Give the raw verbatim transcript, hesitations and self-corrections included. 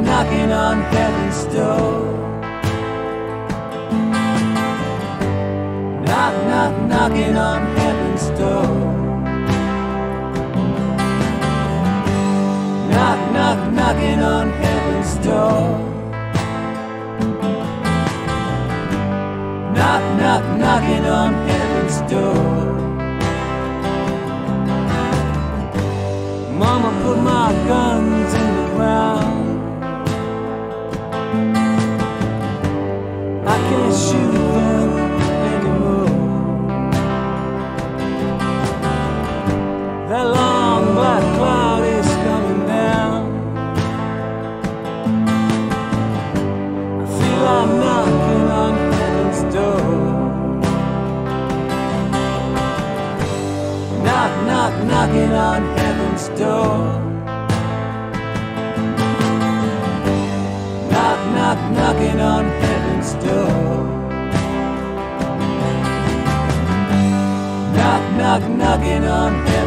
Knocking on heaven's door. Knock, knock, knocking on heaven's door. Knock, knock, knocking on heaven's door. Knock, knock, knocking on heaven's door. Mama put my guns in the ground. Can't shoot them anymore. That long black cloud is coming down. I feel I'm knocking on heaven's door. Knock, knock, knocking on heaven's door. Knock, knock, knocking on heaven's door. Knock, knock, knocking on heaven's door.